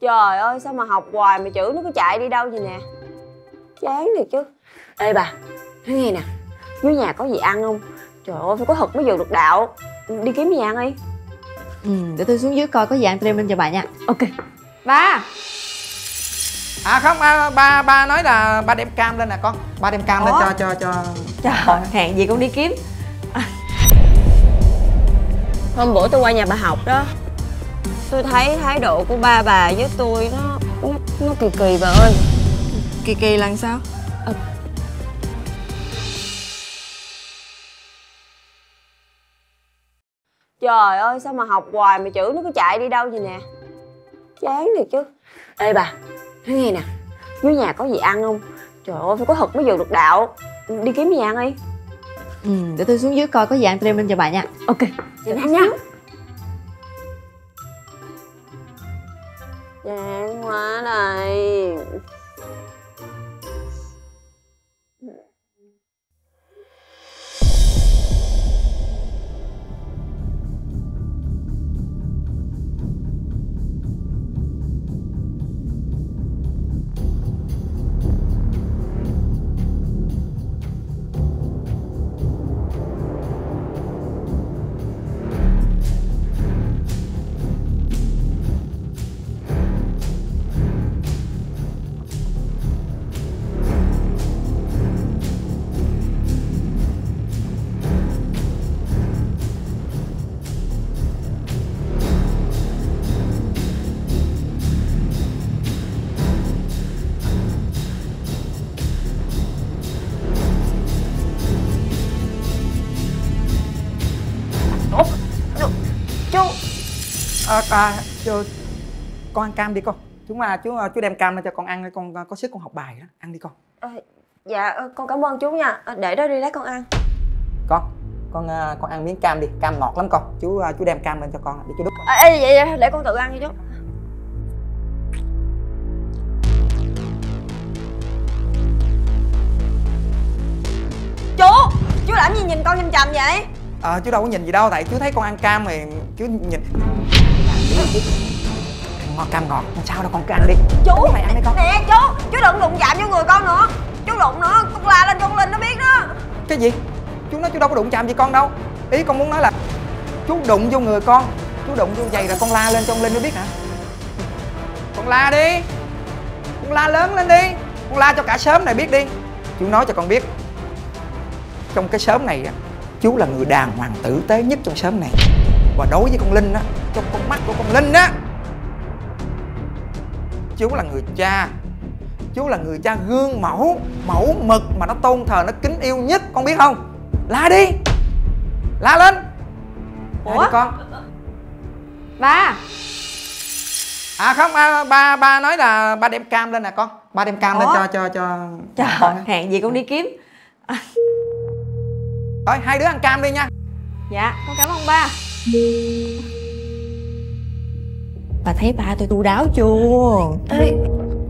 Trời ơi sao mà học hoài mà chữ nó cứ chạy đi đâu vậy nè. Chán thiệt chứ. Ê bà, nói nghe nè, dưới nhà có gì ăn không? Trời ơi phải có thực mới vừa được đạo. Đi kiếm gì ăn đi. Ừ, để tôi xuống dưới coi có gì ăn tôi đem lên cho bà nha. Ok. Ba. À không, ba nói là ba đem cam lên nè con. Ba đem cam lên cho. Trời, hẹn gì con đi kiếm. Hôm bữa tôi qua nhà bà học đó, tôi thấy thái độ của ba bà với tôi nó kỳ kỳ bà ơi. Kỳ kỳ là sao? Trời ơi sao mà học hoài mà chữ nó cứ chạy đi đâu vậy nè. Chán thiệt chứ. Ê bà, nói nghe nè, dưới nhà có gì ăn không? Trời ơi phải có thực mới vừa được đạo. Đi kiếm gì ăn đi. Ừ, để tôi xuống dưới coi có gì ăn tôi đem lên cho bà nha. Ok, vậy ăn nha. Chán quá này. Con ăn cam đi con. Chú đem cam lên cho con ăn, con có sức con học bài đó. Ăn đi con. Dạ con cảm ơn chú nha. Để đó đi lấy con ăn. Con ăn miếng cam đi, cam ngọt lắm con. Chú đem cam lên cho con để chú đút. Vậy để con tự ăn đi chú. Chú làm gì nhìn con chằm chằm vậy? Chú đâu có nhìn gì đâu, tại chú thấy con ăn cam thì chú nhìn. Cam ngọt, sao đâu con cứ ăn đi. Chú mày ăn đi con. Nè chú đừng đụng chạm vô người con nữa. Chú đụng nữa, con la lên con Linh nó biết đó. Cái gì? Chú nói chú đâu có đụng chạm gì con đâu. Ý con muốn nói là chú đụng vô người con, chú đụng vô giày là con la lên cho con Linh nó biết hả? Con la đi, con la lớn lên đi, con la cho cả xóm này biết đi. Chú nói cho con biết, trong cái xóm này á, chú là người đàng hoàng tử tế nhất trong xóm này. Và đối với con Linh á, trong con mắt của con Linh á, chú là người cha. Chú là người cha gương mẫu, mẫu mực mà nó tôn thờ, nó kính yêu nhất, con biết không? La đi, la lên. Ủa? Đi con. Ba. À không, ba nói là ba đem cam lên nè con. Ba đem cam lên cho. Trời, hẹn gì con đi kiếm. Thôi, hai đứa ăn cam đi nha. Dạ, con cảm ơn ba. Bà thấy ba tôi chu đáo chưa? Ê,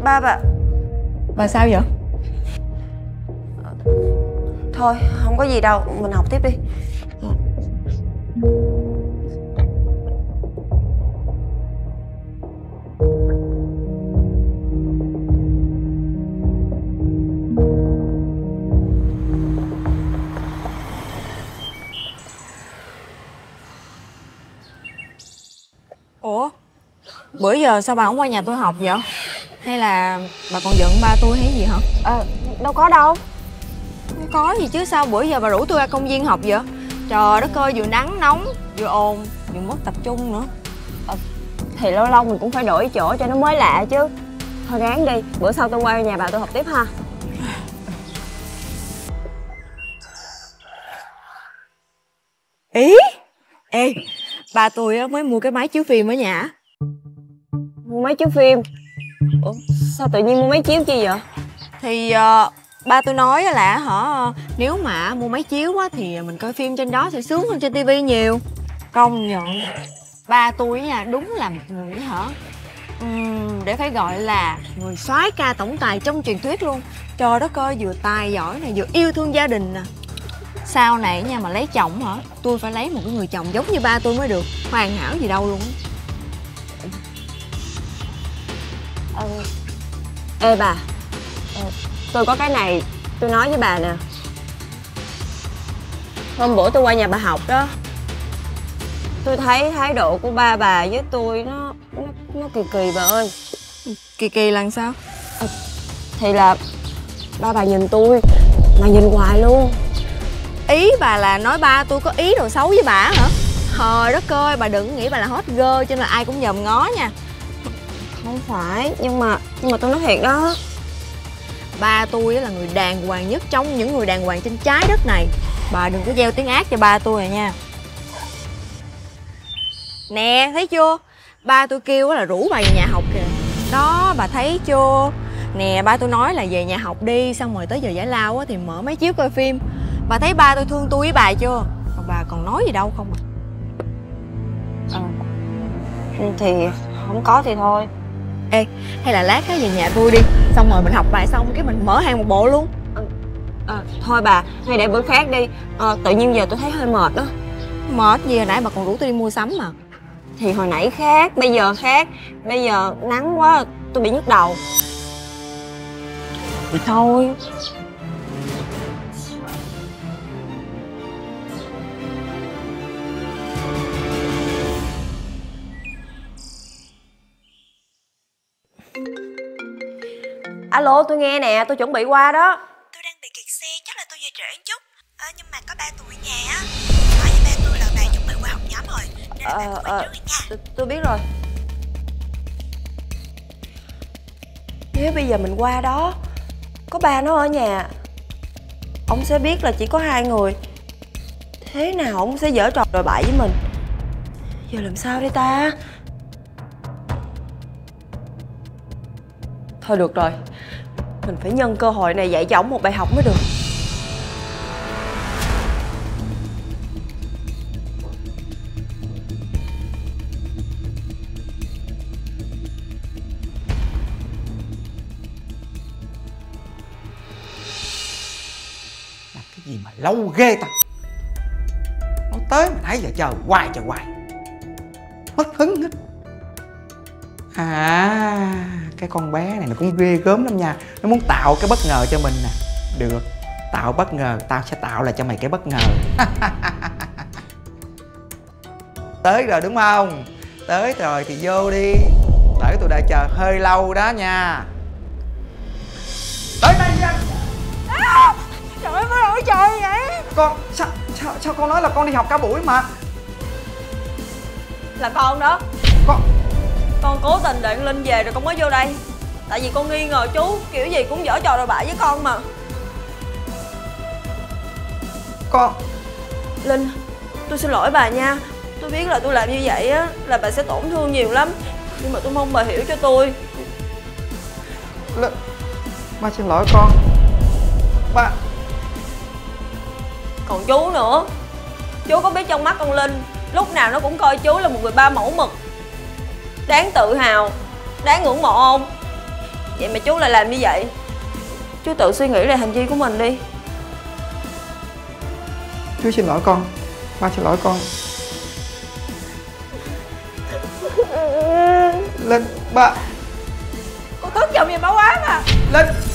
ba sao vậy? Thôi không có gì đâu, mình học tiếp đi. Ủa? Bữa giờ sao bà không qua nhà tôi học vậy? Hay là bà còn giận ba tôi hay gì hả? Đâu có đâu. Không có gì chứ sao bữa giờ bà rủ tôi ra công viên học vậy? Trời đất ơi, vừa nắng nóng, vừa ồn, vừa mất tập trung nữa. Thì lâu lâu mình cũng phải đổi chỗ cho nó mới lạ chứ. Thôi ráng đi, bữa sau tôi qua nhà bà tôi học tiếp ha. Ý? Ê, ba tôi mới mua cái máy chiếu phim ở nhà. Máy chiếu phim? Ủa, sao tự nhiên mua máy chiếu chi vậy? Thì ba tôi nói là nếu mà mua máy chiếu á thì mình coi phim trên đó sẽ sướng hơn trên tivi nhiều. Công nhận ba tôi nha, đúng là một người để phải gọi là người soái ca tổng tài trong truyền thuyết luôn. Trời đất ơi, vừa tài giỏi này, vừa yêu thương gia đình nè. Sau này nha mà lấy chồng tôi phải lấy một cái người chồng giống như ba tôi mới được. Hoàn hảo gì đâu luôn. Ê bà, tôi có cái này tôi nói với bà nè. Hôm bữa tôi qua nhà bà học đó, tôi thấy thái độ của ba bà với tôi nó kỳ kỳ bà ơi. Kỳ kỳ là sao? Thì là ba bà nhìn tôi mà nhìn hoài luôn. Ý bà là nói ba tôi có ý đồ xấu với bà hả? Trời đất ơi, bà đừng nghĩ bà là hot girl cho nên ai cũng nhòm ngó nha. Không phải, nhưng mà tôi nói thiệt đó. Ba tôi là người đàng hoàng nhất trong những người đàng hoàng trên trái đất này. Bà đừng có gieo tiếng ác cho ba tôi rồi nha. Nè, thấy chưa? Ba tôi kêu là rủ bà về nhà học kìa. Đó, bà thấy chưa? Nè, ba tôi nói là về nhà học đi, xong rồi tới giờ giải lao thì mở máy chiếu coi phim. Bà thấy ba tôi thương tôi với bà chưa? Mà bà còn nói gì đâu không à? Thì không có thì thôi. Ê, hay là lát cái về nhà tôi đi, xong rồi mình học bài xong cái mình mở hàng một bộ luôn. Thôi bà, hay để bữa khác đi. Tự nhiên giờ tôi thấy hơi mệt đó. Mệt gì, hồi nãy bà còn rủ tôi đi mua sắm mà. Thì hồi nãy khác, bây giờ khác. Bây giờ nắng quá, tôi bị nhức đầu. Thì thôi. Alo, tôi nghe nè, tôi chuẩn bị qua đó. Tôi đang bị kẹt xe, chắc là tôi về trễ một chút. Nhưng mà có ba tuổi nhà á. Nói với ba tôi là bà chuẩn bị qua học nhóm rồi, nên là bà tôi về trước nha. Tôi biết rồi. Nếu bây giờ mình qua đó, có ba nó ở nhà, ông sẽ biết là chỉ có hai người. Thế nào ông sẽ giở trò đồi bại với mình. Giờ làm sao đây ta? Thôi được rồi, mình phải nhân cơ hội này dạy cho ổng một bài học mới được. Làm cái gì mà lâu ghê ta. Nó tới mà nãy giờ chờ hoài. Mất hứng hết. À, cái con bé này nó cũng ghê gớm lắm nha. Nó muốn tạo cái bất ngờ cho mình nè. Được, tạo bất ngờ, tao sẽ tạo lại cho mày cái bất ngờ. Tới rồi đúng không? Tới rồi thì vô đi. Tới tụi đã chờ hơi lâu đó nha. Tới đây nha. À, trời ơi, có lỗi trời vậy. Con, sao con nói là con đi học cả buổi mà? Là con đó. Con cố tình để Linh về rồi con mới vô đây. Tại vì con nghi ngờ chú, kiểu gì cũng giở trò đồi bại với con mà. Con... Linh, tôi xin lỗi bà nha. Tôi biết là tôi làm như vậy á là bà sẽ tổn thương nhiều lắm. Nhưng mà tôi mong bà hiểu cho tôi. Linh... Ba xin lỗi con. Ba... Còn chú nữa. Chú có biết trong mắt con Linh, lúc nào nó cũng coi chú là một người ba mẫu mực, đáng tự hào, đáng ngưỡng mộ không? Vậy mà chú lại làm như vậy. Chú tự suy nghĩ lại hành vi của mình đi. Chú xin lỗi con. Ba xin lỗi con. Linh, ba... Con tức giận gì bà quá mà. Linh